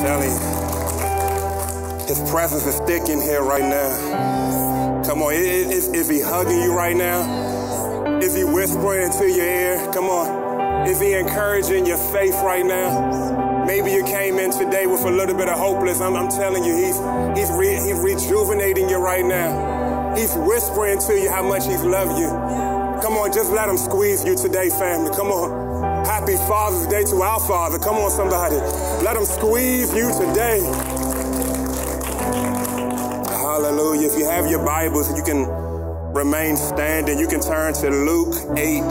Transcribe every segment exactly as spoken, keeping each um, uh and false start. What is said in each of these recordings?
telling you, his presence is thick in here right now. Come on, is, is he hugging you right now? Is he whispering to your ear? Come on, is he encouraging your faith right now? Maybe you came in today with a little bit of hopeless. I'm, I'm telling you, he's, he's, re, he's rejuvenating you right now. He's whispering to you how much he's loved you. Come on, just let him squeeze you today, family. Come on. Happy Father's Day to our Father. Come on, somebody. Let him squeeze you today. Hallelujah. If you have your Bibles, you can remain standing. You can turn to Luke eight,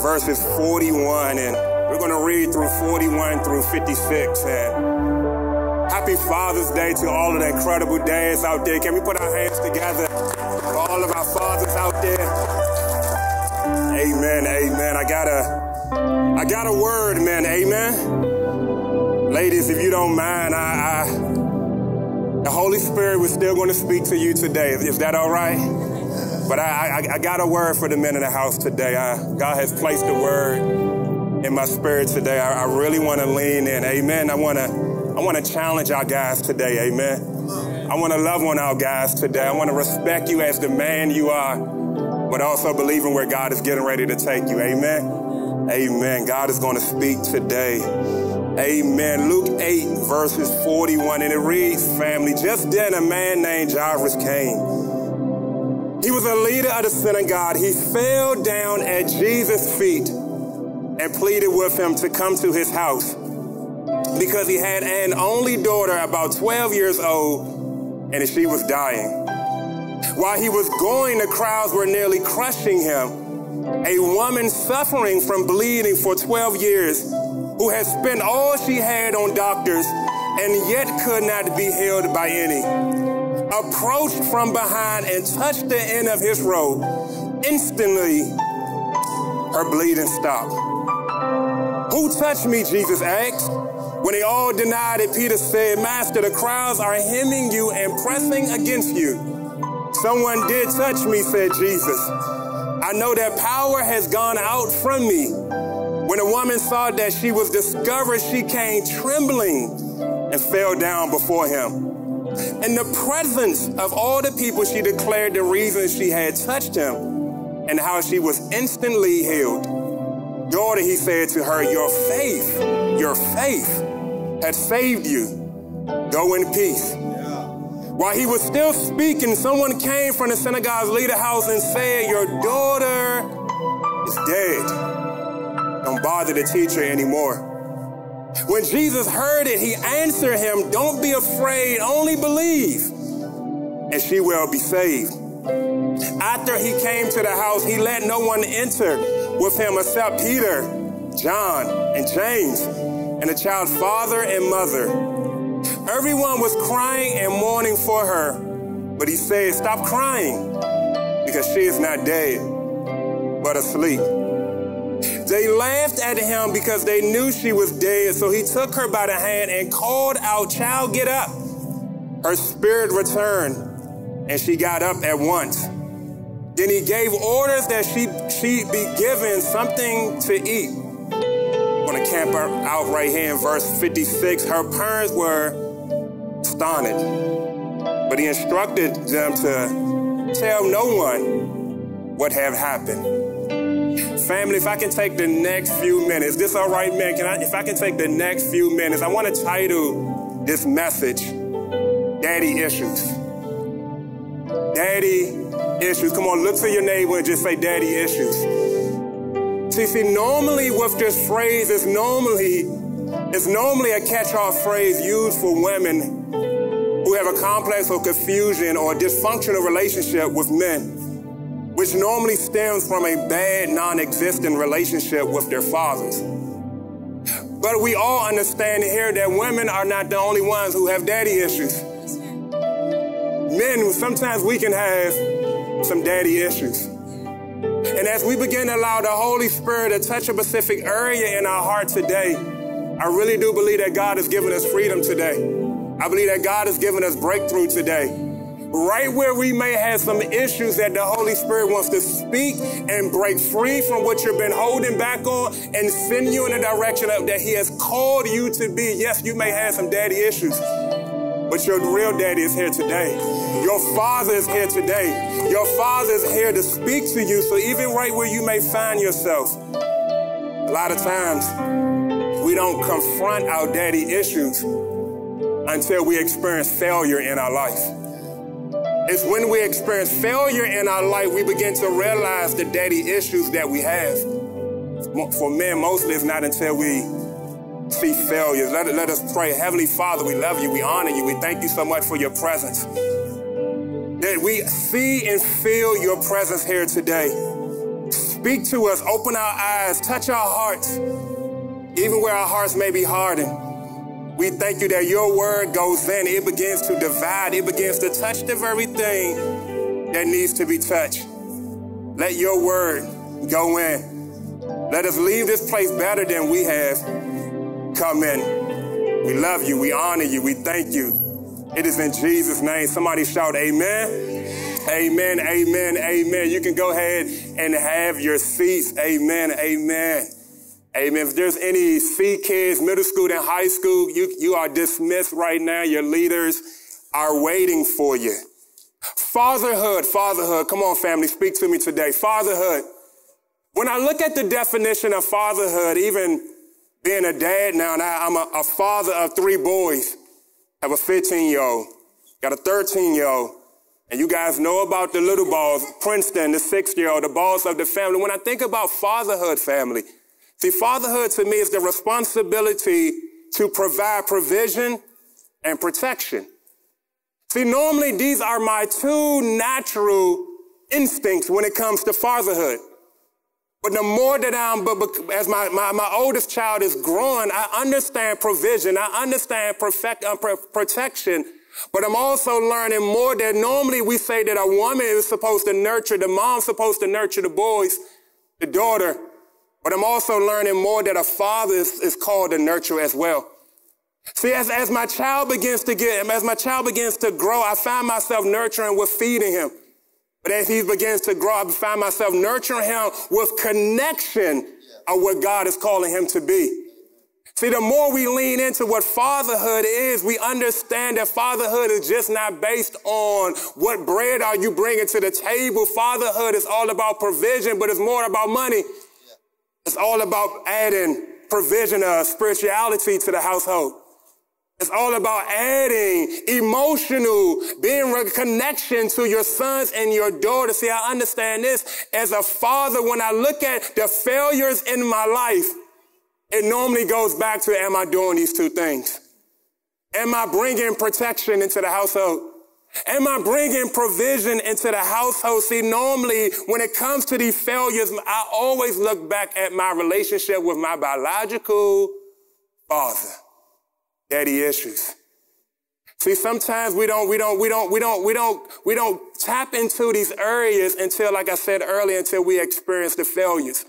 verses forty-one. And we're going to read through forty-one through fifty-six. And happy Father's Day to all of the incredible dads out there. Can we put our hands together for all of our fathers out there? Amen, amen. I got to... I got a word, man, amen? Ladies, if you don't mind, I, I, the Holy Spirit was still going to speak to you today. Is that all right? But I, I, I got a word for the men in the house today. I, God has placed a word in my spirit today. I, I really want to lean in, amen? I want to I want to challenge our guys today, amen? I want to love on our guys today. I want to respect you as the man you are, but also believing where God is getting ready to take you, amen? Amen. God is going to speak today. Amen. Luke eight, verses forty-one, and it reads, family, just then a man named Jairus came. He was a leader of the synagogue. He fell down at Jesus' feet and pleaded with him to come to his house because he had an only daughter about twelve years old, and she was dying. While he was going, the crowds were nearly crushing him. A woman suffering from bleeding for twelve years, who had spent all she had on doctors and yet could not be healed by any, approached from behind and touched the end of his robe. Instantly, her bleeding stopped. "Who touched me?" Jesus asked. When they all denied it, Peter said, "Master, the crowds are hemming you and pressing against you." "Someone did touch me," said Jesus. "I know that power has gone out from me." When the woman saw that she was discovered, she came trembling and fell down before him. In the presence of all the people, she declared the reason she had touched him and how she was instantly healed. "Daughter," he said to her, "your faith, your faith has saved you. Go in peace." While he was still speaking, someone came from the synagogue's leader house and said, "Your daughter is dead. Don't bother the teacher anymore." When Jesus heard it, he answered him, "Don't be afraid, only believe, and she will be saved." After he came to the house, he let no one enter with him except Peter, John, and James, and the child's father and mother. Everyone was crying and mourning for her, but he said, "Stop crying, because she is not dead, but asleep." They laughed at him because they knew she was dead, so he took her by the hand and called out, "Child, get up." Her spirit returned, and she got up at once. Then he gave orders that she, she be given something to eat. I'm going to camp out right here in verse fifty-six. Her parents were astonished, but he instructed them to tell no one what had happened. Family, if I can take the next few minutes, this all right, man? Can I? If I can take the next few minutes, I want to title this message, "Daddy Issues." Daddy issues. Come on, look to your neighbor and just say, "Daddy issues." See, see, normally with this phrase, it's normally It's normally a catch-all phrase used for women who have a complex or confusion or dysfunctional relationship with men, which normally stems from a bad, non-existent relationship with their fathers. But we all understand here that women are not the only ones who have daddy issues. Men, sometimes we can have some daddy issues. And as we begin to allow the Holy Spirit to touch a specific area in our heart today, I really do believe that God has given us freedom today. I believe that God has given us breakthrough today. right where we may have some issues that the Holy Spirit wants to speak and break free from what you've been holding back on and send you in the direction of that he has called you to be. Yes, you may have some daddy issues, but your real daddy is here today. Your father is here today. Your father is here to speak to you. So even right where you may find yourself, a lot of times we don't confront our daddy issues until we experience failure in our life. It's when we experience failure in our life, we begin to realize the daddy issues that we have. For men, mostly it's not until we see failures. Let, let us pray. Heavenly Father, we love you. We honor you. We thank you so much for your presence. That we see and feel your presence here today. Speak to us. Open our eyes. Touch our hearts. Even where our hearts may be hardened. We thank you that your word goes in. It begins to divide. It begins to touch the very thing that needs to be touched. Let your word go in. Let us leave this place better than we have come in. We love you. We honor you. We thank you. It is in Jesus' name. Somebody shout amen. Amen. Amen. Amen. You can go ahead and have your seats. Amen. Amen. Amen. If there's any CKids, middle school and high school, you, you are dismissed right now. Your leaders are waiting for you. Fatherhood, fatherhood. Come on, family, speak to me today. Fatherhood. When I look at the definition of fatherhood, even being a dad now, and I, I'm a, a father of three boys. I have a fifteen-year-old, got a thirteen-year-old, and you guys know about the little balls, Princeton, the six-year-old, the balls of the family. When I think about fatherhood, family, see, fatherhood to me is the responsibility to provide provision and protection. See, normally these are my two natural instincts when it comes to fatherhood. But the more that I'm, as my, my, my oldest child is growing, I understand provision, I understand perfect, uh, protection, but I'm also learning more that normally we say that a woman is supposed to nurture, the mom's supposed to nurture the boys, the daughter. But I'm also learning more that a father is, is called to nurture as well. See, as, as my child begins to get, as my child begins to grow, I find myself nurturing with feeding him. But as he begins to grow, I find myself nurturing him with connection of what God is calling him to be. See, the more we lean into what fatherhood is, we understand that fatherhood is just not based on what bread are you bringing to the table. Fatherhood is all about provision, but it's more about money. It's all about adding provision of spirituality to the household. It's all about adding emotional, being a connection to your sons and your daughters. See, I understand this. As a father, when I look at the failures in my life, it normally goes back to, am I doing these two things? Am I bringing protection into the household? Am I bringing provision into the household? See, normally when it comes to these failures, I always look back at my relationship with my biological father, daddy issues. See, sometimes we don't, we don't, we don't, we don't, we don't, we don't tap into these areas until, like I said earlier, until we experience the failures.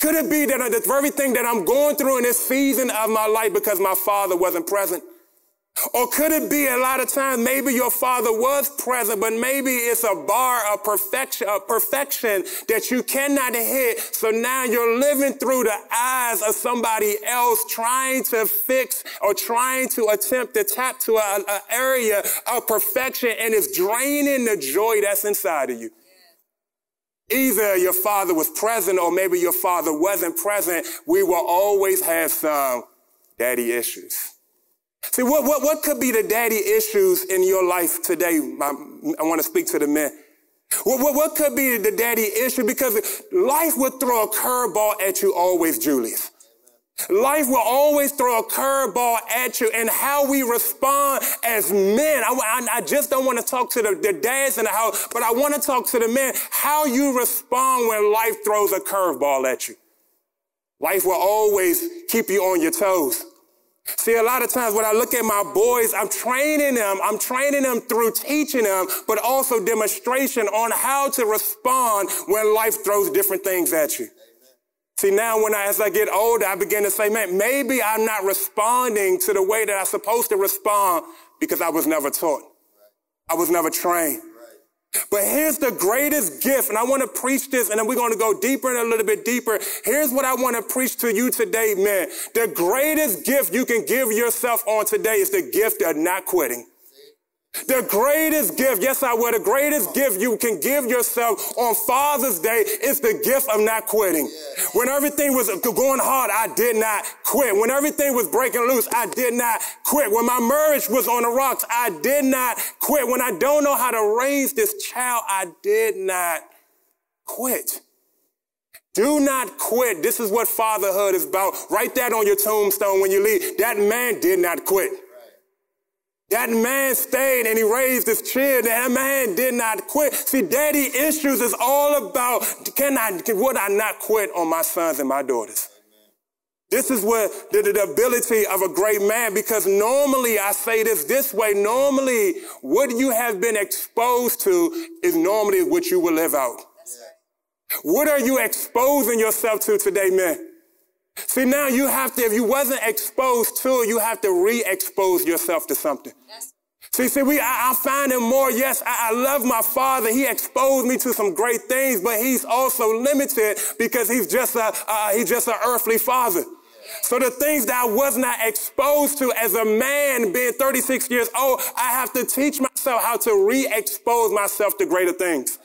Could it be that the very thing that I'm going through in this season of my life because my father wasn't present? Or could it be a lot of times maybe your father was present, but maybe it's a bar of perfection, of perfection that you cannot hit. So now you're living through the eyes of somebody else trying to fix or trying to attempt to tap to an area of perfection, and it's draining the joy that's inside of you. Either your father was present or maybe your father wasn't present. We will always have some daddy issues. See, what, what, what could be the daddy issues in your life today? I, I want to speak to the men. What, what, what could be the daddy issue? Because life will throw a curveball at you always, Julius. Life will always throw a curveball at you, and how we respond as men. I, I, I just don't want to talk to the, the dads in the house, but I want to talk to the men. How you respond when life throws a curveball at you. Life will always keep you on your toes. See, a lot of times when I look at my boys, I'm training them. I'm training them through teaching them, but also demonstration on how to respond when life throws different things at you. Amen. See, now when I, as I get older, I begin to say, man, maybe I'm not responding to the way that I'm supposed to respond because I was never taught. I was never trained. But here's the greatest gift, and I want to preach this, and then we're going to go deeper and a little bit deeper. Here's what I want to preach to you today, man. The greatest gift you can give yourself on today is the gift of not quitting. The greatest gift, yes I will, the greatest gift you can give yourself on Father's Day is the gift of not quitting. When everything was going hard, I did not quit. When everything was breaking loose, I did not quit. When my marriage was on the rocks, I did not quit. When I don't know how to raise this child, I did not quit. Do not quit. This is what fatherhood is about. Write that on your tombstone when you leave. That man did not quit. That man stayed and he raised his children. That man did not quit. See, daddy issues is all about, can I, can, would I not quit on my sons and my daughters? Amen. This is what the, the ability of a great man, because normally, I say this this way, normally what you have been exposed to is normally what you will live out. That's right. What are you exposing yourself to today, man? See, now you have to, if you wasn't exposed to, you have to re-expose yourself to something. Yes. See, see, we, I, I find him more, yes, I, I love my father. He exposed me to some great things, but he's also limited because he's just a, uh, he's just an earthly father. So the things that I was not exposed to as a man being thirty-six years old, I have to teach myself how to re-expose myself to greater things.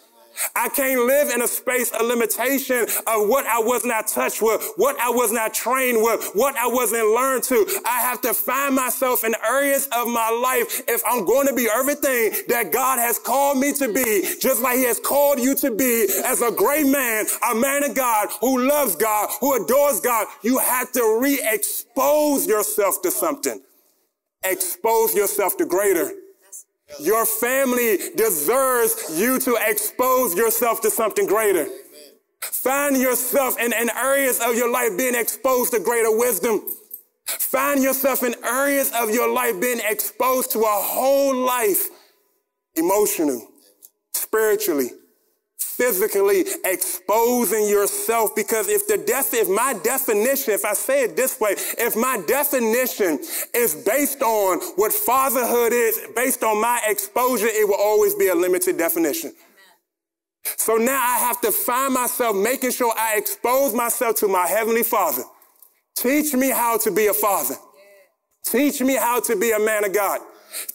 I can't live in a space of limitation of what I was not touched with, what I was not trained with, what I wasn't learned to. I have to find myself in areas of my life if I'm going to be everything that God has called me to be, just like he has called you to be as a great man, a man of God who loves God, who adores God. You have to re-expose yourself to something. Expose yourself to greater. Your family deserves you to expose yourself to something greater. Amen. Find yourself in, in areas of your life being exposed to greater wisdom. Find yourself in areas of your life being exposed to a whole life, emotionally, spiritually, physically, exposing yourself. Because if the def if my definition, if I say it this way, if my definition is based on what fatherhood is, based on my exposure, it will always be a limited definition. Amen. So now I have to find myself making sure I expose myself to my Heavenly Father. Teach me how to be a father. Yeah. Teach me how to be a man of God.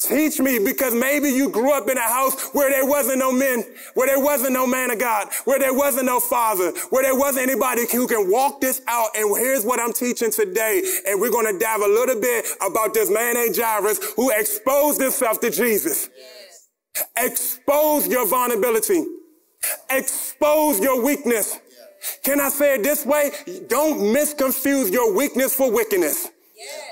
Teach me, because maybe you grew up in a house where there wasn't no men, where there wasn't no man of God, where there wasn't no father, where there wasn't anybody who can walk this out. And here's what I'm teaching today. And we're going to dive a little bit about this man named Jairus who exposed himself to Jesus. Yes. Expose your vulnerability. Expose your weakness. Yes. Can I say it this way? Don't misconfuse your weakness for wickedness. Yes.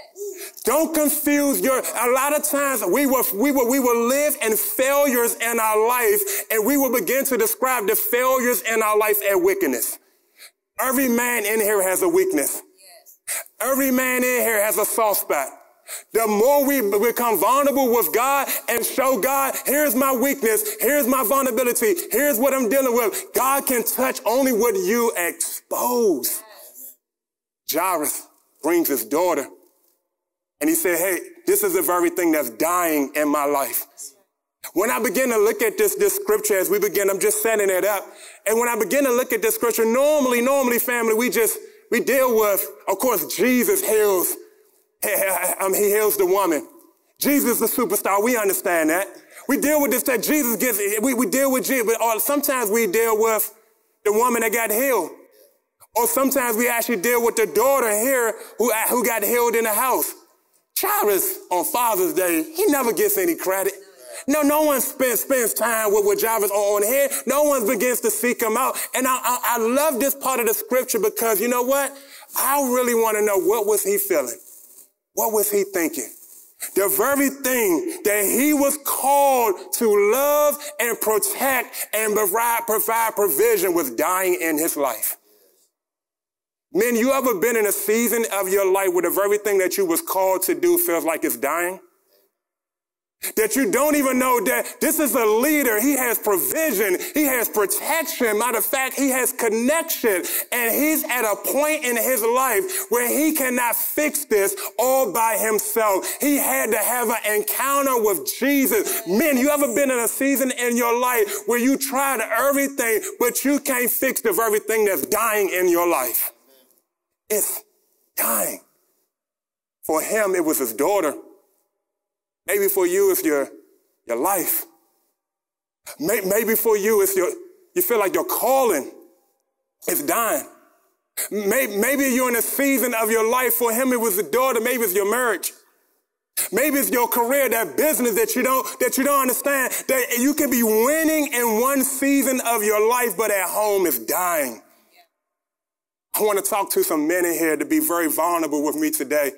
Don't confuse your, a lot of times we will, we will, we will live in failures in our life, and we will begin to describe the failures in our life as wickedness. Every man in here has a weakness. Yes. Every man in here has a soft spot. The more we become vulnerable with God and show God, here's my weakness, here's my vulnerability, here's what I'm dealing with. God can touch only what you expose. Yes. Jairus brings his daughter. And he said, hey, this is the very thing that's dying in my life. When I begin to look at this, this scripture as we begin, I'm just setting it up. And when I begin to look at this scripture, normally, normally, family, we just, we deal with, of course, Jesus heals. He, he heals the woman. Jesus is the superstar. We understand that. We deal with this, that Jesus gives, we, we deal with Jesus, but or sometimes we deal with the woman that got healed. Or sometimes we actually deal with the daughter here who, who got healed in the house. Jairus on Father's Day, he never gets any credit. No, no one spends, spends time with, with Jairus on here. No one begins to seek him out. And I, I, I love this part of the scripture because you know what? I really want to know, what was he feeling? What was he thinking? The very thing that he was called to love and protect and provide, provide provision was dying in his life. Men, you ever been in a season of your life where the very thing that you was called to do feels like it's dying? that you don't even know that this is a leader. He has provision. He has protection. Matter of fact, he has connection. And he's at a point in his life where he cannot fix this all by himself. He had to have an encounter with Jesus. Men, you ever been in a season in your life where you tried everything, but you can't fix the very thing that's dying in your life? It's dying. For him, it was his daughter. Maybe for you, it's your, your life. Maybe for you, it's your, you feel like your calling is dying. Maybe you're in a season of your life. For him, it was the daughter. Maybe it's your marriage. Maybe it's your career, that business that you don't, that you don't understand, that you can be winning in one season of your life, but at home it's dying. Yeah. I want to talk to some men in here to be very vulnerable with me today.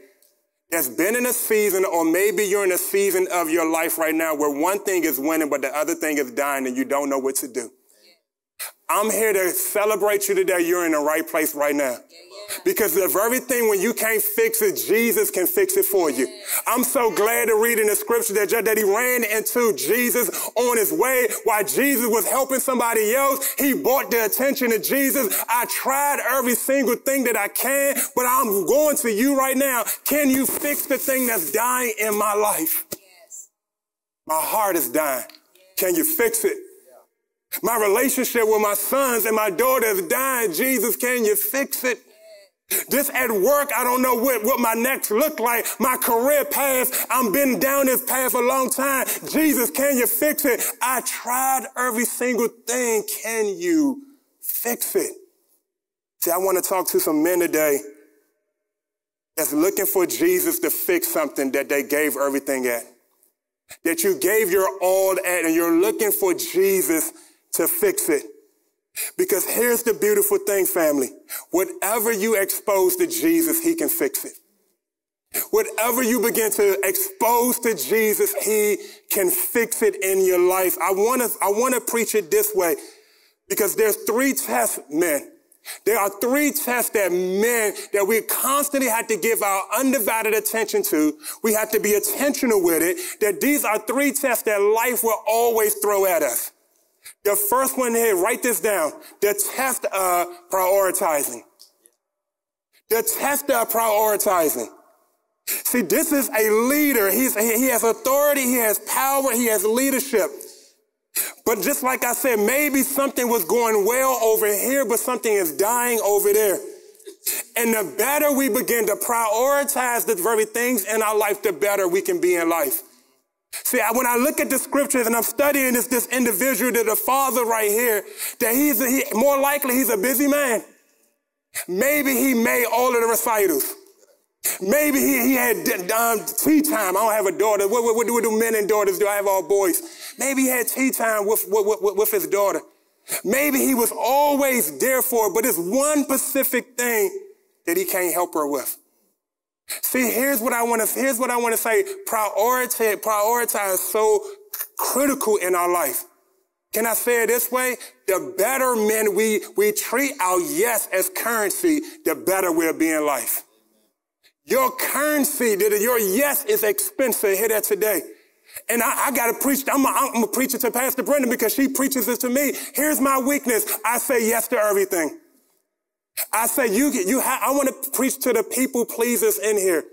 That's been in a season, or maybe you're in a season of your life right now where one thing is winning, but the other thing is dying, and you don't know what to do. Yeah. I'm here to celebrate you today. You're in the right place right now. Yeah. Because of everything, when you can't fix it, Jesus can fix it for you. I'm so glad to read in the scripture that, that he ran into Jesus on his way while Jesus was helping somebody else. He brought the attention to Jesus. I tried every single thing that I can, but I'm going to you right now. Can you fix the thing that's dying in my life? Yes. My heart is dying. Yes. Can you fix it? Yeah. My relationship with my sons and my daughter is dying. Jesus, can you fix it? This at work, I don't know what, what my next look like. My career path, I've been down this path a long time. Jesus, can you fix it? I tried every single thing. Can you fix it? See, I want to talk to some men today that's looking for Jesus to fix something that they gave everything at, that you gave your all at, and you're looking for Jesus to fix it. Because here's the beautiful thing, family. Whatever you expose to Jesus, he can fix it. Whatever you begin to expose to Jesus, he can fix it in your life. I want to, I want to preach it this way, because there's three tests, men. There are three tests that men, that we constantly have to give our undivided attention to. We have to be intentional with it, that these are three tests that life will always throw at us. The first one here, write this down. The test of prioritizing. The test of prioritizing. See, this is a leader. He's, he has authority. He has power. He has leadership. But just like I said, maybe something was going well over here, but something is dying over there. And the better we begin to prioritize the very things in our life, the better we can be in life. See, when I look at the scriptures and I'm studying this, this individual, that the father right here, that he's a, he, more likely he's a busy man. Maybe he made all of the recitals. Maybe he, he had um, tea time. I don't have a daughter. What, what, what, do, what do men and daughters do? I have all boys. Maybe he had tea time with, with, with, with his daughter. Maybe he was always there for her, but it's one specific thing that he can't help her with. See, here's what I want to, here's what I want to say. Prioritize, prioritize is so critical in our life. Can I say it this way? The better men we, we treat our yes as currency, the better we'll be in life. Your currency, your yes is expensive. Hear that today. And I, I got to preach. I'm going to preach it to Pastor Brenda because she preaches it to me. Here's my weakness. I say yes to everything. I say, you, you ha- I want to preach to the people pleasers in here.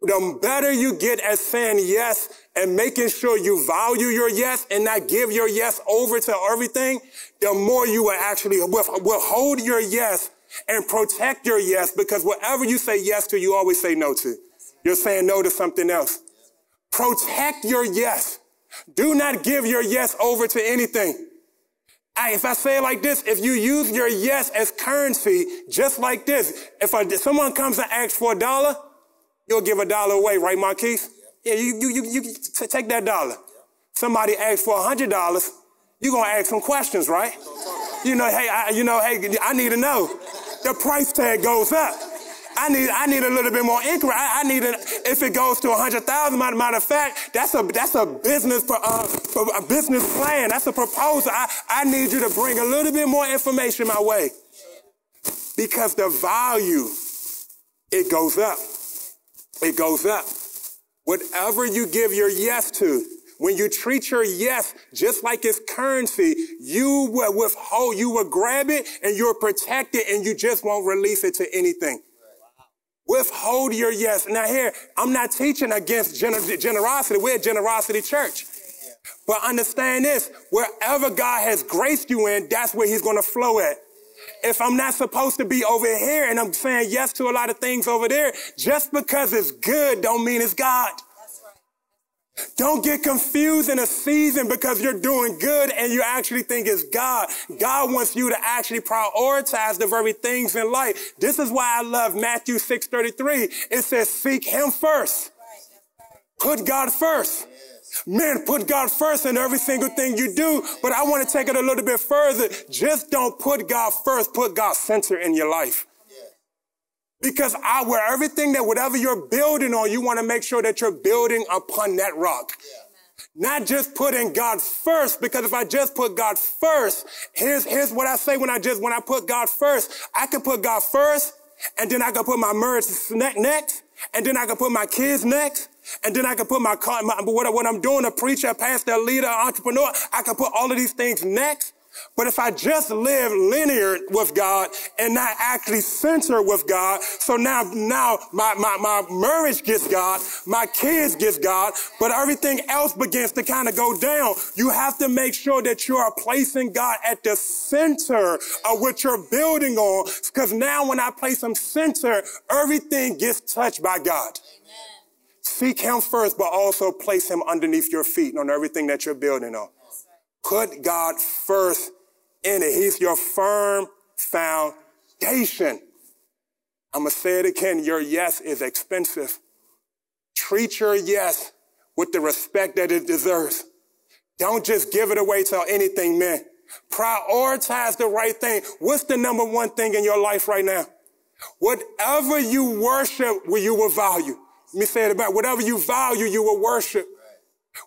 The better you get at saying yes and making sure you value your yes and not give your yes over to everything, the more you will actually withhold your yes and protect your yes, because whatever you say yes to, you always say no to. You're saying no to something else. Protect your yes. Do not give your yes over to anything. I, if I say it like this, if you use your yes as currency, just like this, if, I, if someone comes and asks for a dollar, you'll give a dollar away, right, Marquise? Yeah, yeah you, you, you, you take that dollar. Yeah. Somebody asks for one hundred dollars, you're going to ask some questions, right? You know, hey, I, you know, hey, I need to know. The price tag goes up. I need, I need a little bit more inquiry. I, I need a, if it goes to a hundred thousand, matter of fact, that's a, that's a business, uh, a business plan. That's a proposal. I, I need you to bring a little bit more information my way, because the value, it goes up. It goes up. Whatever you give your yes to, when you treat your yes just like it's currency, you will withhold, you will grab it and you'll protect it and you just won't release it to anything. Withhold your yes. Now here, I'm not teaching against gener- generosity. We're a generosity church. Yeah. But understand this, wherever God has graced you in, that's where he's going to flow at. If I'm not supposed to be over here and I'm saying yes to a lot of things over there, just because it's good don't mean it's God. That's right. Don't get confused in a season because you're doing good and you actually think it's God. God wants you to actually prioritize the very things in life. This is why I love Matthew six thirty-three. It says, seek him first. Put God first. Men, put God first in every single thing you do. But I want to take it a little bit further. Just don't put God first. Put God center in your life. Because I wear everything that whatever you're building on, you want to make sure that you're building upon that rock. Yeah. Not just putting God first, because if I just put God first, here's, here's what I say when I just, when I put God first, I can put God first and then I can put my marriage next and then I can put my kids next. And then I can put my, my what, what I'm doing, a preacher, a pastor, a leader, an entrepreneur, I can put all of these things next. But if I just live linear with God and not actually center with God, so now, now my, my, my marriage gets God, my kids gets God, but everything else begins to kind of go down. You have to make sure that you are placing God at the center of what you're building on, because now when I place him center, everything gets touched by God. Seek him first, but also place him underneath your feet and on everything that you're building on. Put God first in it. He's your firm foundation. I'm going to say it again. Your yes is expensive. Treat your yes with the respect that it deserves. Don't just give it away to anything, man. Prioritize the right thing. What's the number one thing in your life right now? Whatever you worship, will you will value. Let me say it about whatever you value, you will worship.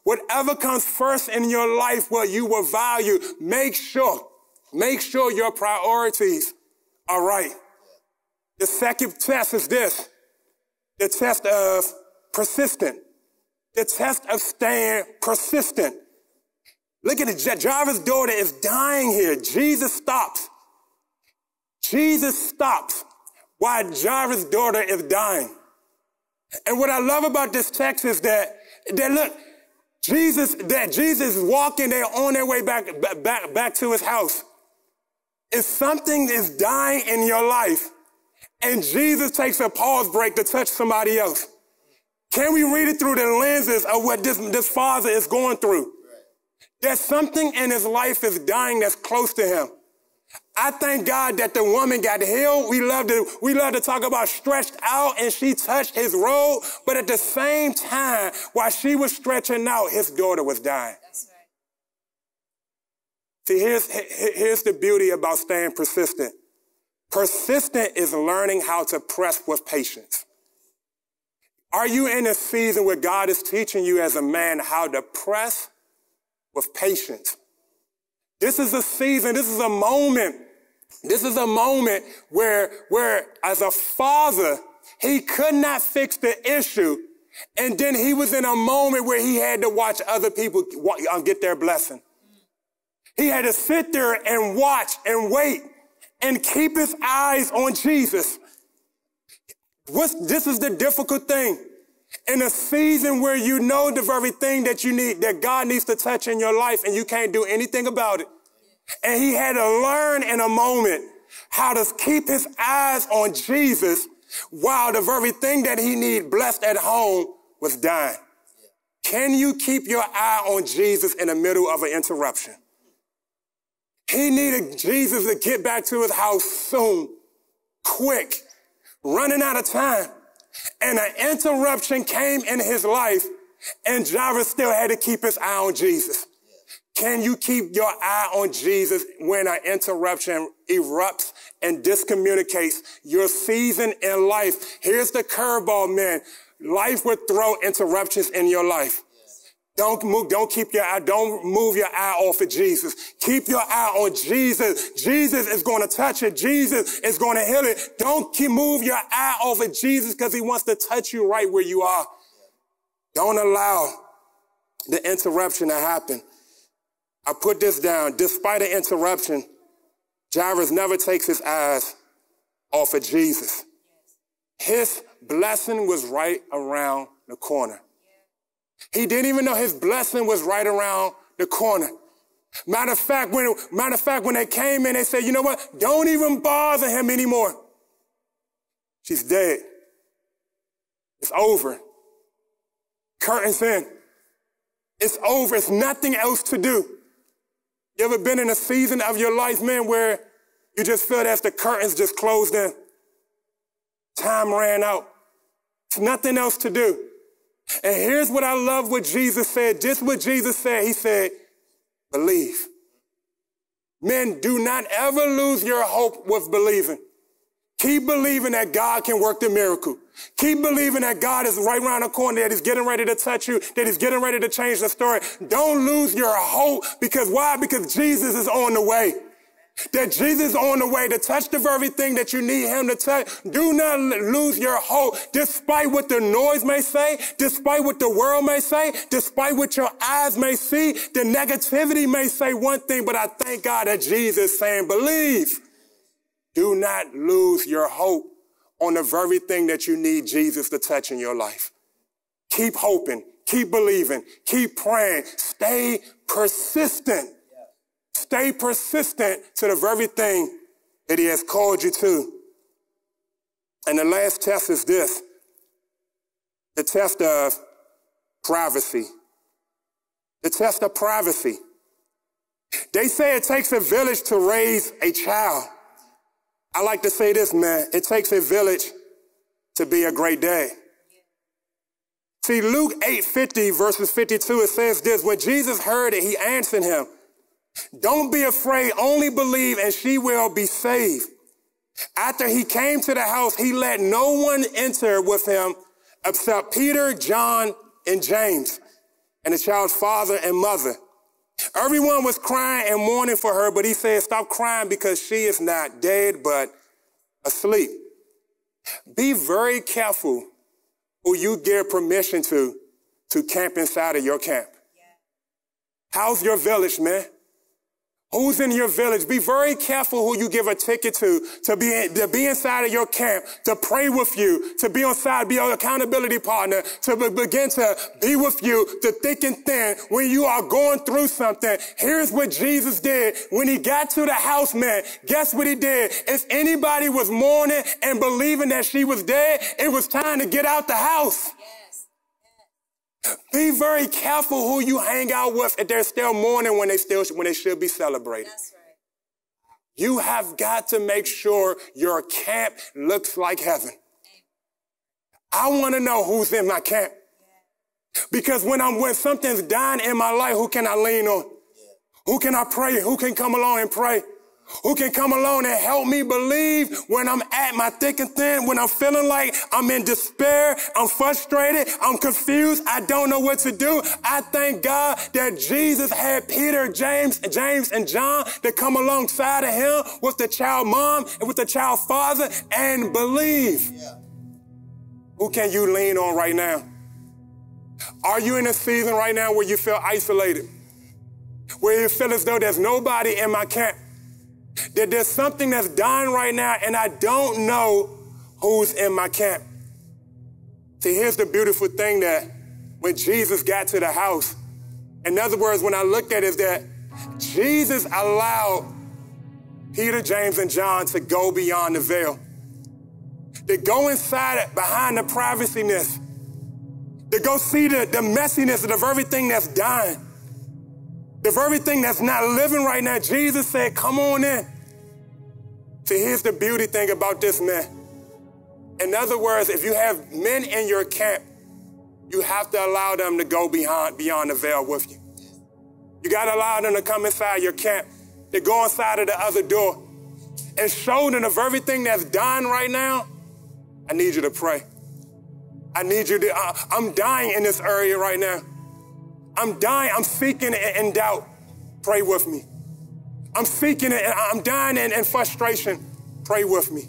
Whatever comes first in your life, what you will value, make sure, make sure your priorities are right. The second test is this, the test of persistent, the test of staying persistent. Look at it, Jairus' daughter is dying here. Jesus stops. Jesus stops while Jairus' daughter is dying. And what I love about this text is that, that look, Jesus, that Jesus is walking, they're on their way back, back, back to his house. If something is dying in your life and Jesus takes a pause break to touch somebody else, can we read it through the lenses of what this, this father is going through? There's something in his life is dying that's close to him. I thank God that the woman got healed. We love to, we love to talk about stretched out and she touched his robe. But at the same time, while she was stretching out, his daughter was dying. That's right. See, here's, here's the beauty about staying persistent. Persistent is learning how to press with patience. Are you in a season where God is teaching you as a man how to press with patience? This is a season, this is a moment, this is a moment where, where as a father, he could not fix the issue, and then he was in a moment where he had to watch other people get their blessing. He had to sit there and watch and wait and keep his eyes on Jesus. What's, this is the difficult thing. In a season where you know the very thing that you need, that God needs to touch in your life and you can't do anything about it. And he had to learn in a moment how to keep his eyes on Jesus while the very thing that he need blessed at home was dying. Can you keep your eye on Jesus in the middle of an interruption? He needed Jesus to get back to his house soon, quick, running out of time. And an interruption came in his life, and Jairus still had to keep his eye on Jesus. Can you keep your eye on Jesus when an interruption erupts and discommunicates your season in life? Here's the curveball, man. Life will throw interruptions in your life. Don't move, don't keep your eye, don't move your eye off of Jesus. Keep your eye on Jesus. Jesus is going to touch it. Jesus is going to heal it. Don't keep, move your eye off of Jesus because he wants to touch you right where you are. Don't allow the interruption to happen. I put this down. Despite an interruption, Jairus never takes his eyes off of Jesus. His blessing was right around the corner. He didn't even know his blessing was right around the corner. Matter of fact, when, matter of fact, when they came in, they said, you know what? Don't even bother him anymore. She's dead. It's over. Curtains in. It's over. It's nothing else to do. You ever been in a season of your life, man, where you just feel that the curtains just closed in? Time ran out. It's nothing else to do. And here's what I love what Jesus said. Just what Jesus said. He said, believe. Men, do not ever lose your hope with believing. Keep believing that God can work the miracle. Keep believing that God is right around the corner, that he's getting ready to touch you, that he's getting ready to change the story. Don't lose your hope. Because why? Because Jesus is on the way. That Jesus is on the way to touch the very thing that you need him to touch. Do not lose your hope. Despite what the noise may say, despite what the world may say, despite what your eyes may see, the negativity may say one thing, but I thank God that Jesus is saying, believe. Do not lose your hope on the very thing that you need Jesus to touch in your life. Keep hoping, keep believing, keep praying, stay persistent. Stay persistent to the very thing that he has called you to. And the last test is this, the test of privacy. The test of privacy. They say it takes a village to raise a child. I like to say this, man, it takes a village to be a great dad. See, Luke eight fifty, verses fifty-two, it says this, when Jesus heard it, he answered him, don't be afraid, only believe, and she will be saved. After he came to the house, he let no one enter with him except Peter, John, and James, and the child's father and mother. Everyone was crying and mourning for her, but he said, stop crying because she is not dead, but asleep. Be very careful who you give permission to, to camp inside of your camp. Yeah. How's your village, man? Who's in your village? Be very careful who you give a ticket to, to be, in, to be inside of your camp, to pray with you, to be on side, be your accountability partner, to be, begin to be with you, to thick and thin when you are going through something. Here's what Jesus did. When he got to the house, man, guess what he did? If anybody was mourning and believing that she was dead, it was time to get out the house. Be very careful who you hang out with if they're still mourning when they still when they should be celebrating. That's right. You have got to make sure your camp looks like heaven. I want to know who's in my camp. Because when I'm when something's dying in my life, who can I lean on? Who can I pray? Who can come along and pray? Who can come along and help me believe when I'm at my thick and thin, when I'm feeling like I'm in despair, I'm frustrated, I'm confused, I don't know what to do. I thank God that Jesus had Peter, James, James, and John to come alongside of him with the child mom and with the child father and believe. Yeah. Who can you lean on right now? Are you in a season right now where you feel isolated? Where you feel as though there's nobody in my camp? That there's something that's dying right now and I don't know who's in my camp. See, here's the beautiful thing that when Jesus got to the house, in other words, when I looked at it, is that Jesus allowed Peter, James, and John to go beyond the veil. To go inside it, behind the privaciness. To go see the, the messiness of the very thing that's dying. The very thing that's not living right now, Jesus said, come on in. So here's the beauty thing about this man. In other words, if you have men in your camp, you have to allow them to go beyond, beyond the veil with you. You got to allow them to come inside your camp, to go inside of the other door and show them of everything that's dying right now. I need you to pray. I need you to, uh, I'm dying in this area right now. I'm dying, I'm seeking in doubt. Pray with me. I'm seeking it, I'm dying in, in frustration. Pray with me.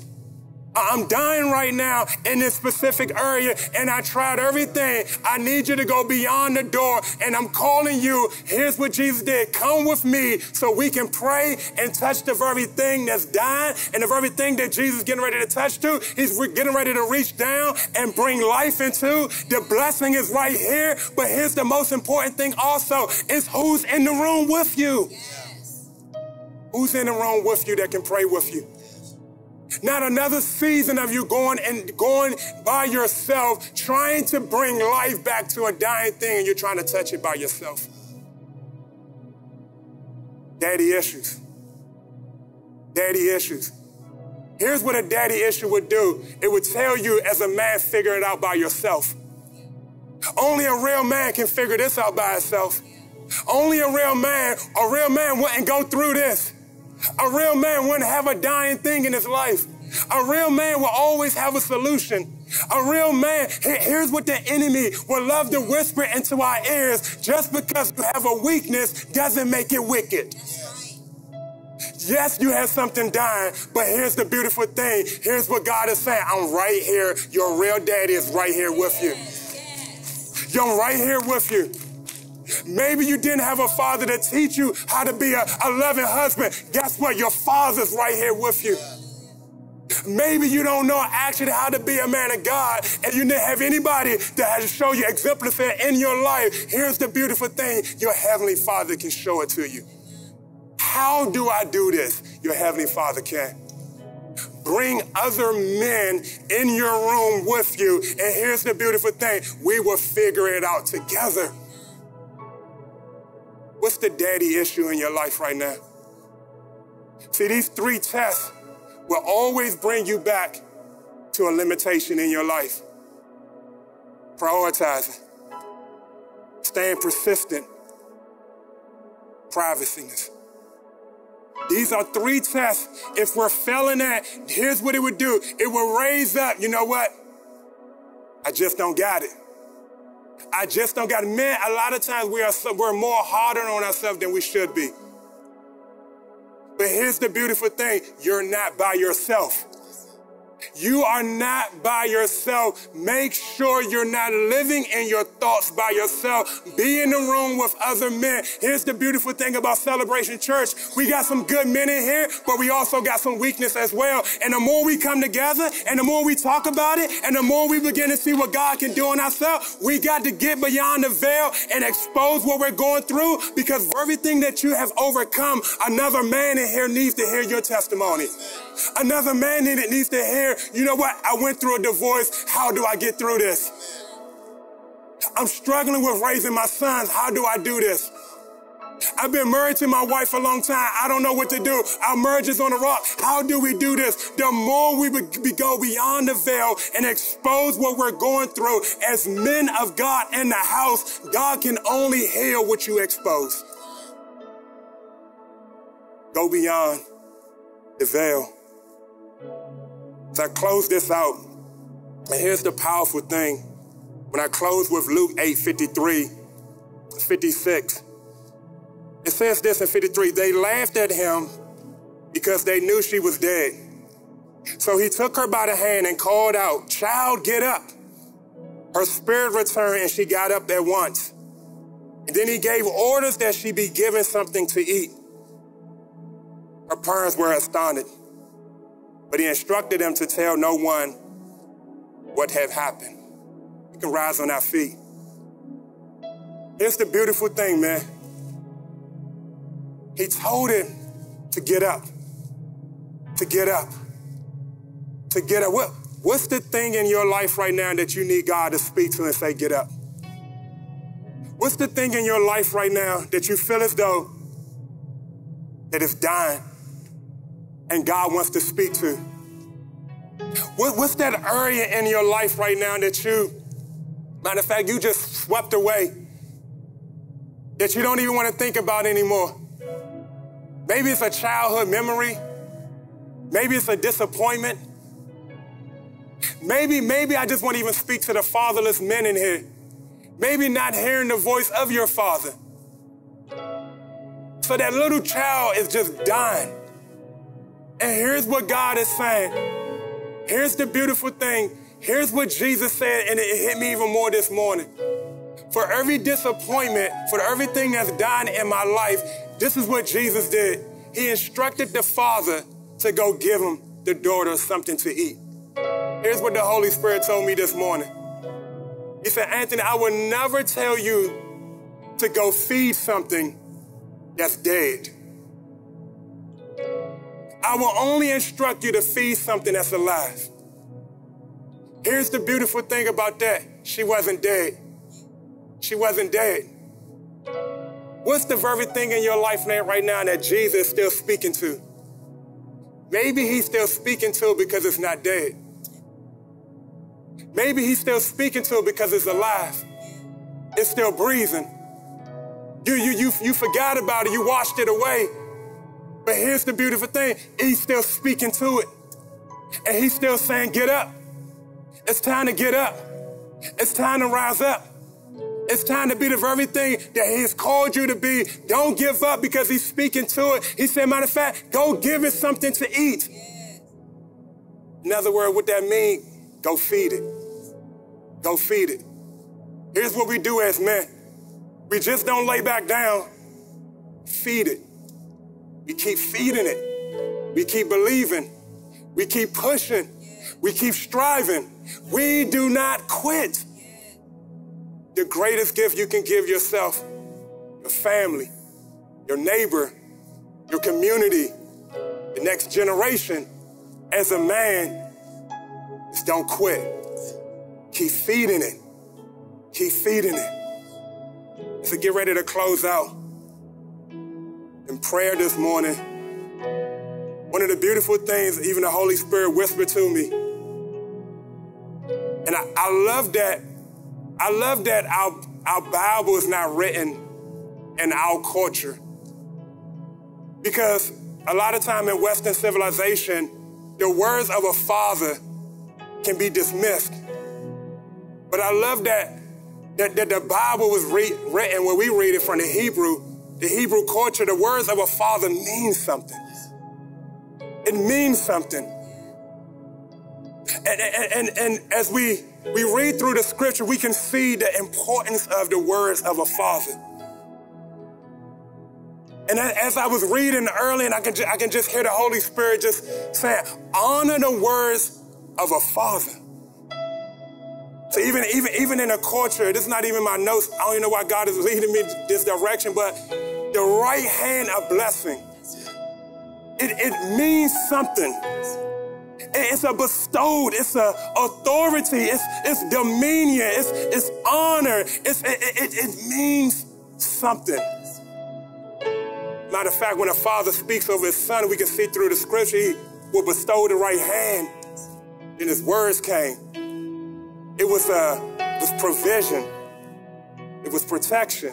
I'm dying right now in this specific area, and I tried everything. I need you to go beyond the door, and I'm calling you. Here's what Jesus did. Come with me so we can pray and touch the very thing that's dying and the very thing that Jesus is getting ready to touch to. He's getting ready to reach down and bring life into. The blessing is right here, but here's the most important thing also. It's who's in the room with you. Yes. Who's in the room with you that can pray with you? Not another season of you going and going by yourself, trying to bring life back to a dying thing, and you're trying to touch it by yourself. Daddy issues. Daddy issues. Here's what a daddy issue would do. It would tell you, as a man, figure it out by yourself. Only a real man can figure this out by himself. Only a real man, a real man wouldn't go through this. A real man wouldn't have a dying thing in his life. A real man will always have a solution. A real man, here's what the enemy will love to whisper into our ears. Just because you have a weakness doesn't make it wicked. Yes, you have something dying, but here's the beautiful thing. Here's what God is saying. I'm right here. Your real daddy is right here with you. You're right here with you. Maybe you didn't have a father to teach you how to be a, a loving husband. Guess what? Your father's right here with you. Maybe you don't know actually how to be a man of God, and you didn't have anybody that has to show you exemplary in your life. Here's the beautiful thing. Your heavenly father can show it to you. How do I do this? Your heavenly father can. Bring other men in your room with you. And here's the beautiful thing. We will figure it out together. What's the daddy issue in your life right now? See, these three tests will always bring you back to a limitation in your life. Prioritizing, staying persistent, privaciness. These are three tests. If we're failing at, here's what it would do. It will raise up, you know what? I just don't got it. I just don't got it. Man, a lot of times we are, we're more harder on ourselves than we should be. But here's the beautiful thing. You're not by yourself. You are not by yourself. Make sure you're not living in your thoughts by yourself. Be in the room with other men. Here's the beautiful thing about Celebration Church. We got some good men in here, but we also got some weakness as well. And the more we come together, and the more we talk about it, and the more we begin to see what God can do in ourselves, we got to get beyond the veil and expose what we're going through, because everything that you have overcome, another man in here needs to hear your testimony. Another man in it needs to hear, you know what? I went through a divorce. How do I get through this? I'm struggling with raising my sons. How do I do this? I've been married to my wife a long time. I don't know what to do. Our marriage is on the rocks. How do we do this? The more we, we go beyond the veil and expose what we're going through as men of God in the house, God can only heal what you expose. Go beyond the veil. So I close this out, and here's the powerful thing. When I close with Luke eight, fifty-three, fifty-six, it says this in fifty-three, they laughed at him because they knew she was dead. So he took her by the hand and called out, child, get up. Her spirit returned and she got up at once. And then he gave orders that she be given something to eat. Her parents were astonished. But he instructed them to tell no one what had happened. We can rise on our feet. Here's the beautiful thing, man. He told him to get up, to get up, to get up. What, what's the thing in your life right now that you need God to speak to and say, get up? What's the thing in your life right now that you feel as though that is dying? And God wants to speak to. What, what's that area in your life right now that you, matter of fact, you just swept away, that you don't even want to think about anymore? Maybe it's a childhood memory. Maybe it's a disappointment. Maybe, maybe I just want to even speak to the fatherless men in here. Maybe not hearing the voice of your father. So that little child is just dying. And here's what God is saying. Here's the beautiful thing. Here's what Jesus said, and it hit me even more this morning. For every disappointment, for everything that's done in my life, this is what Jesus did. He instructed the Father to go give him, the daughter, something to eat. Here's what the Holy Spirit told me this morning. He said, Anthony, I will never tell you to go feed something that's dead. I will only instruct you to feed something that's alive. Here's the beautiful thing about that. She wasn't dead. She wasn't dead. What's the very thing in your life right now that Jesus is still speaking to? Maybe he's still speaking to it because it's not dead. Maybe he's still speaking to it because it's alive. It's still breathing. You, you, you, you forgot about it. You washed it away. But here's the beautiful thing. He's still speaking to it. And he's still saying, get up. It's time to get up. It's time to rise up. It's time to be the very thing that he's called you to be. Don't give up because he's speaking to it. He said, matter of fact, go give it something to eat. Yes. In other words, what that means, go feed it. Go feed it. Here's what we do as men. We just don't lay back down. Feed it. We keep feeding it. We keep believing. We keep pushing. Yes. We keep striving. We do not quit. The greatest gift you can give yourself, your family, your neighbor, your community, the next generation, as a man, is don't quit. Keep feeding it. Keep feeding it. So get ready to close out in prayer this morning. One of the beautiful things, even the Holy Spirit whispered to me, and I, I love that I love that our, our Bible is not written in our culture, because a lot of time in Western civilization, the words of a father can be dismissed. But I love that, that, that the Bible was re written, when we read it from the Hebrew, the Hebrew culture, the words of a father mean something. It means something. And, and, and, and as we, we read through the scripture, we can see the importance of the words of a father. And as I was reading early, and I can, I can just hear the Holy Spirit just saying, honor the words of a father. So even, even, even in a culture, this is not even my notes. I don't even know why God is leading me this direction, but the right hand of blessing, it, it means something. It's a bestowed, it's a authority, it's, it's dominion, it's, it's honor, it's, it, it, it means something. Matter of fact, when a father speaks over his son, we can see through the scripture, he will bestow the right hand, and his words came. It was, uh, it was provision, it was protection.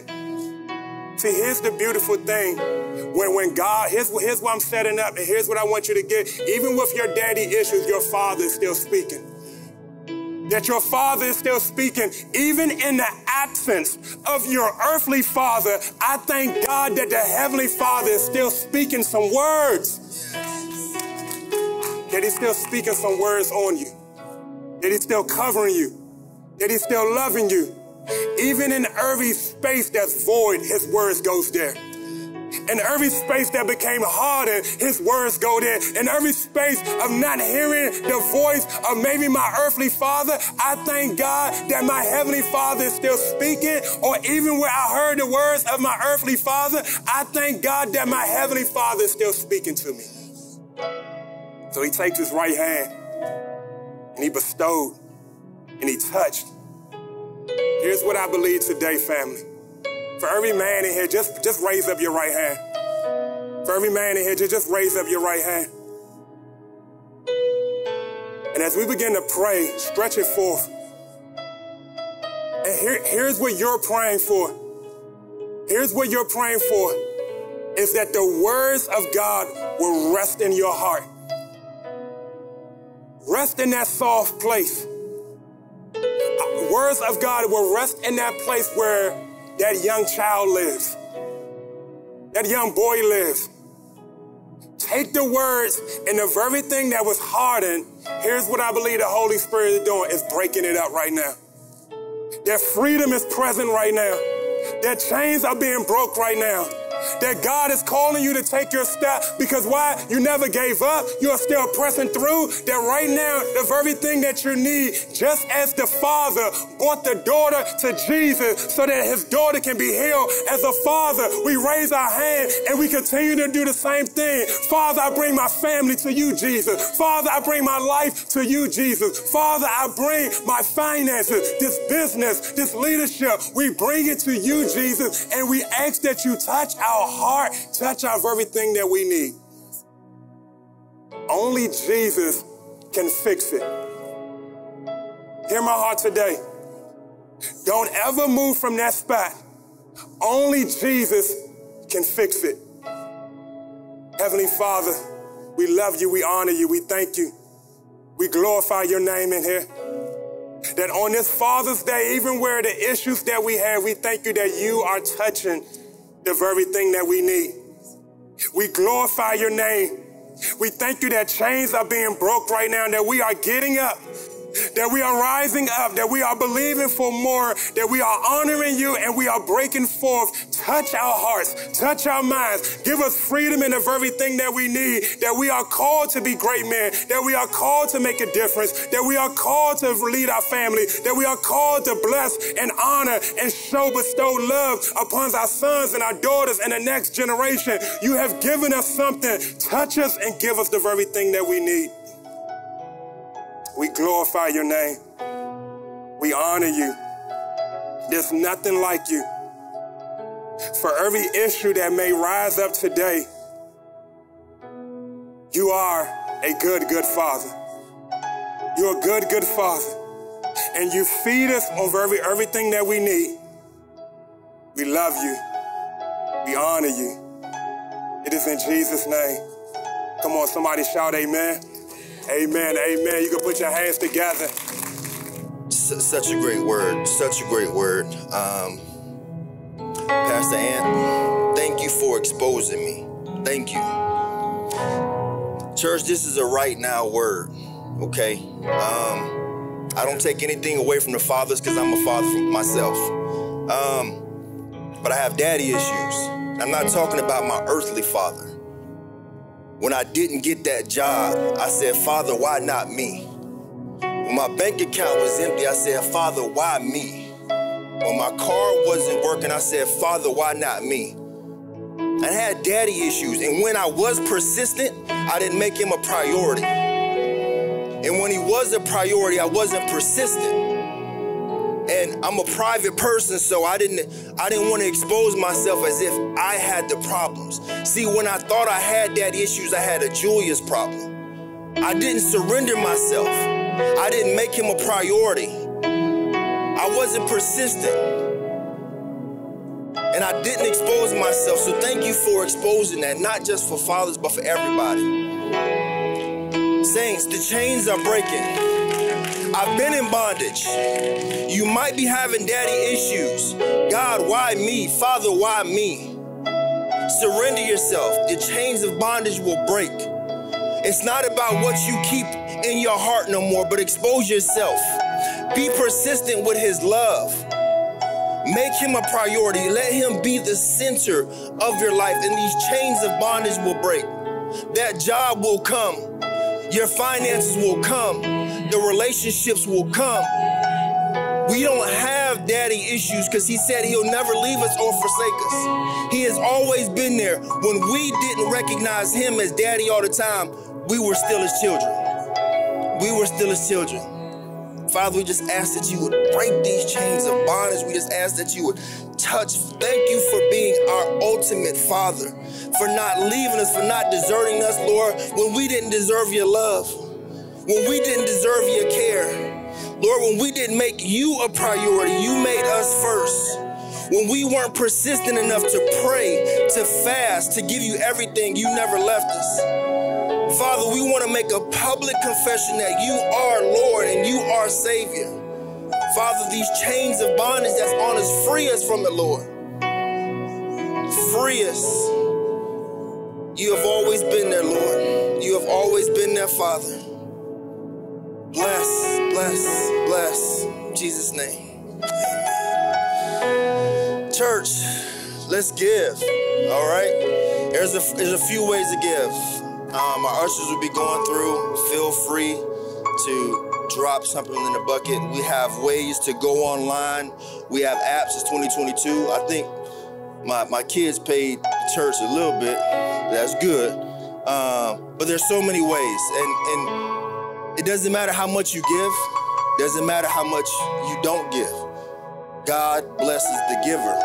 See, here's the beautiful thing. When, when God, here's, here's what I'm setting up, and here's what I want you to get. Even with your daddy issues, your father is still speaking. That your father is still speaking. Even in the absence of your earthly father, I thank God that the heavenly father is still speaking some words. That he's still speaking some words on you. That he's still covering you. That he's still loving you. Even in every space that's void, his words goes there. In every space that became hardened, his words go there. In every space of not hearing the voice of maybe my earthly father, I thank God that my heavenly father is still speaking. Or even where I heard the words of my earthly father, I thank God that my heavenly father is still speaking to me. So he takes his right hand and he bestowed and he touched. Here's what I believe today, family. For every man in here, just, just raise up your right hand. For every man in here, just, just raise up your right hand. And as we begin to pray, stretch it forth. And here, here's what you're praying for. Here's what you're praying for, is that the words of God will rest in your heart. Rest in that soft place. Words of God will rest in that place where that young child lives, that young boy lives. take the words and the very thing that was hardened, here's what I believe the Holy Spirit is doing, is breaking it up right now. That freedom is present right now. That chains are being broke right now. That God is calling you to take your step, because why? You never gave up. You are still pressing through. That right now, the very thing that you need, just as the Father brought the daughter to Jesus so that his daughter can be healed, as a father, we raise our hand and we continue to do the same thing. Father, I bring my family to you, Jesus. Father, I bring my life to you, Jesus. Father, I bring my finances, this business, this leadership. We bring it to you, Jesus, and we ask that you touch our Our heart, touch our very thing that we need. Only Jesus can fix it. Hear my heart today. Don't ever move from that spot. Only Jesus can fix it. Heavenly Father, we love you, we honor you, we thank you. We glorify your name in here. That on this Father's Day, even where the issues that we have, we thank you that you are touching the very thing that we need. We glorify your name. We thank you that chains are being broke right now, and that we are getting up, that we are rising up, that we are believing for more, that we are honoring you and we are breaking forth. Touch our hearts, touch our minds. Give us freedom in the very thing that we need, that we are called to be great men, that we are called to make a difference, that we are called to lead our family, that we are called to bless and honor and show, bestow love upon our sons and our daughters and the next generation. You have given us something. Touch us and give us the very thing that we need. We glorify your name. We honor you. There's nothing like you. For every issue that may rise up today, you are a good, good Father. You're a good, good Father. And you feed us over every, everything that we need. We love you. We honor you. It is in Jesus' name. Come on, somebody shout amen. Amen, amen. You can put your hands together. Such a great word, such a great word. Um, Pastor Ant, thank you for exposing me. Thank you. Church, this is a right now word, okay? Um, I don't take anything away from the fathers because I'm a father myself. Um, but I have daddy issues. I'm not talking about my earthly father. When I didn't get that job, I said, Father, why not me? When my bank account was empty, I said, Father, why me? When my car wasn't working, I said, Father, why not me? I had daddy issues, and when I was persistent, I didn't make him a priority. And when he was a priority, I wasn't persistent. And I'm a private person, so I didn't I didn't want to expose myself as if I had the problems. See, when I thought I had that issues, I had a Julius problem. I didn't surrender myself. I didn't make him a priority. I wasn't persistent. And I didn't expose myself. So thank you for exposing that, not just for fathers, but for everybody. Saints, the chains are breaking. I've been in bondage. You might be having daddy issues. God, why me? Father, why me? Surrender yourself. The chains of bondage will break. It's not about what you keep in your heart no more, but expose yourself. Be persistent with his love. Make him a priority. Let him be the center of your life, and these chains of bondage will break. That job will come. Your finances will come. The relationships will come. We don't have daddy issues because he said he'll never leave us or forsake us. He has always been there. When we didn't recognize him as daddy all the time, we were still his children. We were still his children. Father, we just ask that you would break these chains of bondage. We just ask that you would touch. Thank you for being our ultimate Father, for not leaving us, for not deserting us, Lord, when we didn't deserve your love. When we didn't deserve your care. Lord, when we didn't make you a priority, you made us first. When we weren't persistent enough to pray, to fast, to give you everything, you never left us. Father, we want to make a public confession that you are Lord and you are Savior. Father, these chains of bondage that's on us, free us from it, Lord. Free us. You have always been there, Lord. You have always been there, Father. Bless, bless, bless. In Jesus' name. Amen. Church, let's give. All right? There's a, there's a few ways to give. Um, our ushers will be going through. Feel free to drop something in the bucket. We have ways to go online. We have apps. It's twenty twenty-two. I think my, my kids paid church a little bit. That's good. Um, but there's so many ways. And, and it doesn't matter how much you give. Doesn't matter how much you don't give. God blesses the giver.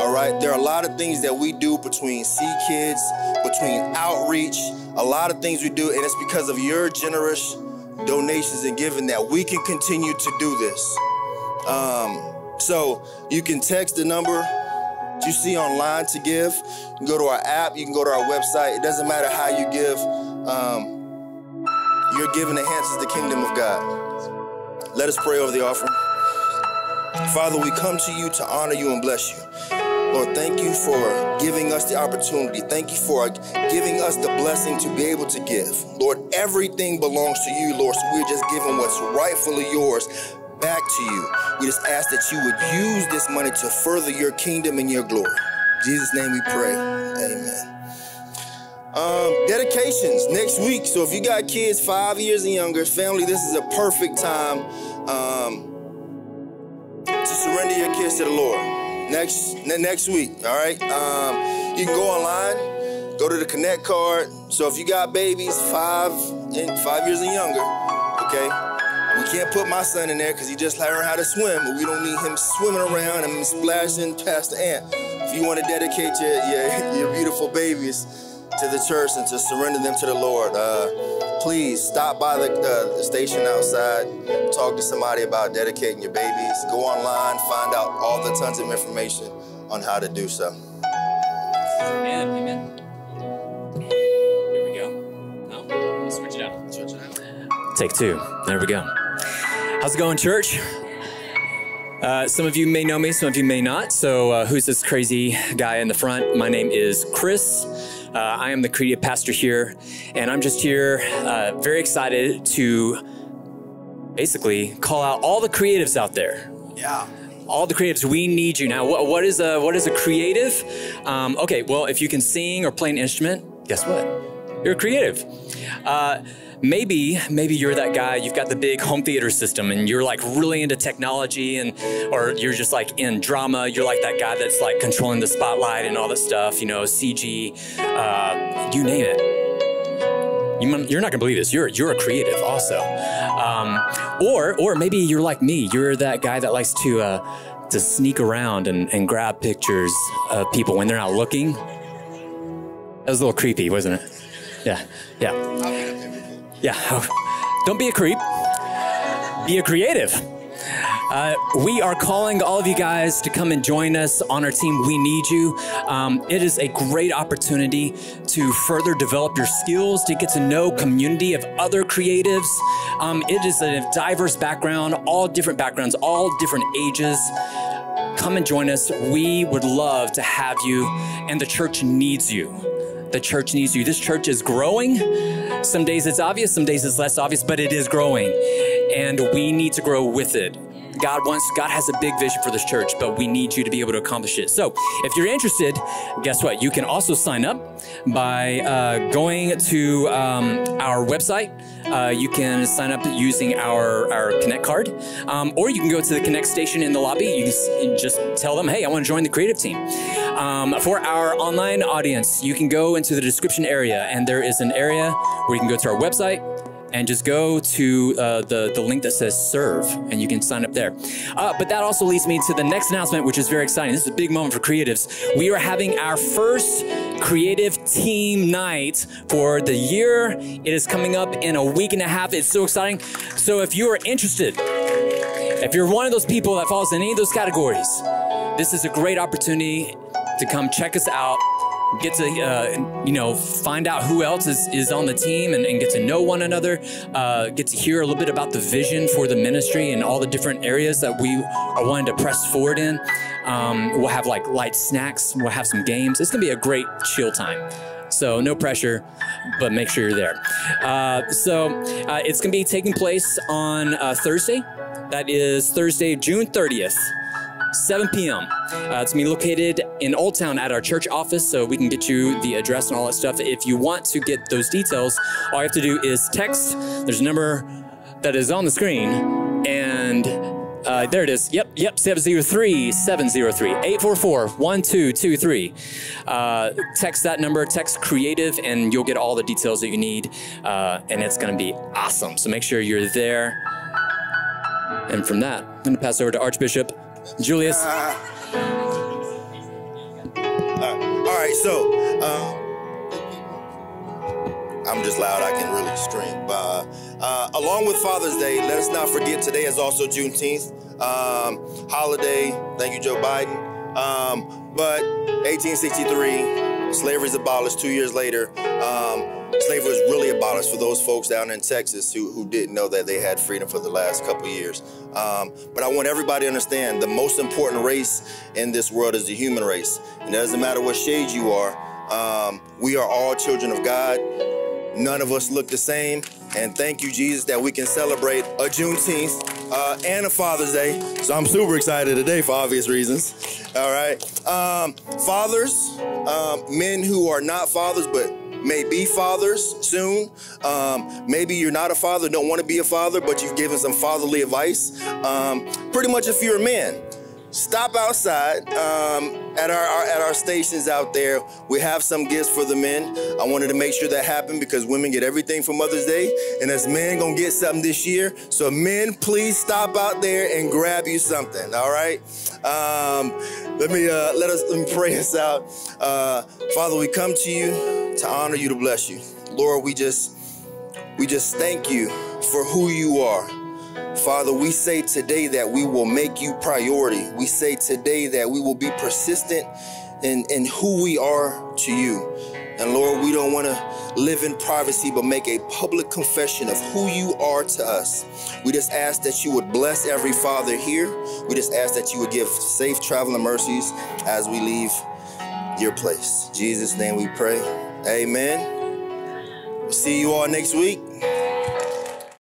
All right, there are a lot of things that we do between CKids, between outreach, a lot of things we do, and it's because of your generous donations and giving that we can continue to do this. Um, so you can text the number you see online to give. You can go to our app, you can go to our website. It doesn't matter how you give. Um, your giving enhances the kingdom of God. Let us pray over the offering. Father, we come to you to honor you and bless you. Lord, thank you for giving us the opportunity. Thank you for giving us the blessing to be able to give. Lord, everything belongs to you, Lord, so we're just giving what's rightfully yours back to you. We just ask that you would use this money to further your kingdom and your glory. In Jesus' name we pray. Amen. Um, dedications next week. So if you got kids five years and younger, family, this is a perfect time. Um, to surrender your kids to the Lord next next week, all right? Um, you can go online, go to the Connect card. So if you got babies five and five years and younger, okay, we can't put my son in there because he just learned how to swim, but we don't need him swimming around and splashing past the ant. If you want to dedicate your, your, your beautiful babies to the church and to surrender them to the Lord, uh, please stop by the, uh, the station outside, talk to somebody about dedicating your babies. Go online, find out all the tons of information on how to do so. Amen, amen. Here we go. No, we'll switch it out. Switch it out. Take two. There we go. How's it going, church? Uh, some of you may know me, some of you may not. So uh, who's this crazy guy in the front? My name is Chris. Uh, I am the creative pastor here, and I'm just here uh, very excited to basically call out all the creatives out there. Yeah. All the creatives, we need you. Now, what, what, is, a, what is a creative? Um, okay, well, if you can sing or play an instrument, guess what? You're a creative. Uh, Maybe, maybe you're that guy, you've got the big home theater system and you're like really into technology and, or you're just like in drama. You're like that guy that's like controlling the spotlight and all this stuff, you know, C G, uh, you name it. You, you're not gonna believe this. You're, you're a creative also. Um, or, or maybe you're like me. You're that guy that likes to, uh, to sneak around and, and grab pictures of people when they're not looking. That was a little creepy, wasn't it? Yeah, yeah. Yeah, don't be a creep, be a creative. Uh, we are calling all of you guys to come and join us on our team. We need you. Um, it is a great opportunity to further develop your skills, to get to know community of other creatives. Um, it is a diverse background, all different backgrounds, all different ages. Come and join us. We would love to have you, and the church needs you. The church needs you. This church is growing. Some days it's obvious, some days it's less obvious, but it is growing, and we need to grow with it. God wants, God has a big vision for this church, but we need you to be able to accomplish it. So if you're interested, guess what? You can also sign up by uh, going to um, our website. Uh, you can sign up using our, our Connect card, um, or you can go to the Connect station in the lobby. You can just tell them, hey, I want to join the creative team. Um, for our online audience, you can go into the description area, and there is an area where you can go to our website, and just go to uh, the, the link that says serve, and you can sign up there. Uh, but that also leads me to the next announcement, which is very exciting. This is a big moment for creatives. We are having our first creative team night for the year. It is coming up in a week and a half. It's so exciting. So if you are interested, if you're one of those people that falls in any of those categories, this is a great opportunity to come check us out. Get to, uh, you know, find out who else is, is on the team and, and get to know one another, uh, get to hear a little bit about the vision for the ministry and all the different areas that we are wanting to press forward in. Um, we'll have like light snacks. We'll have some games. It's going to be a great chill time. so no pressure, but make sure you're there. Uh, so uh, it's going to be taking place on uh, Thursday. That is Thursday, June thirtieth. seven p m Uh, it's going to be located in Old Town at our church office, so we can get you the address and all that stuff. If you want to get those details, all you have to do is text. There's a number that is on the screen, and uh, there it is. Yep, yep, seven zero three, seven zero three, eight four four, one two two three. Uh, text that number, text creative, and you'll get all the details that you need, uh, and it's going to be awesome. So make sure you're there. And from that, I'm going to pass over to Archbishop Julius. Uh, all right, so um, I'm just loud. I can really scream. Uh, uh, along with Father's Day, let us not forget today is also Juneteenth um, holiday. Thank you, Joe Biden. Um, but eighteen sixty-three, slavery is abolished. Two years later, um, slavery was really abolished for those folks down in Texas who, who didn't know that they had freedom for the last couple of years. Um, but I want everybody to understand the most important race in this world is the human race. And it doesn't matter what shade you are. Um, we are all children of God. None of us look the same. And thank you, Jesus, that we can celebrate a Juneteenth uh, and a Father's Day. So I'm super excited today for obvious reasons. All right. Um, fathers, um, men who are not fathers, but may be fathers soon. Um, maybe you're not a father, don't want to be a father, but you've given some fatherly advice. Um, pretty much if you're a man, stop outside um, at our, our at our stations out there. We have some gifts for the men. I wanted to make sure that happened because women get everything for Mother's Day, and as men gonna get something this year. So men, please stop out there and grab you something. All right. Um, let me uh, let us let me pray us out. Uh, Father, we come to you to honor you, to bless you, Lord. We just we just thank you for who you are. Father, we say today that we will make you priority. We say today that we will be persistent in, in who we are to you. And Lord, we don't want to live in privacy, but make a public confession of who you are to us. We just ask that you would bless every father here. We just ask that you would give safe traveling mercies as we leave your place. In Jesus' name we pray. Amen. See you all next week.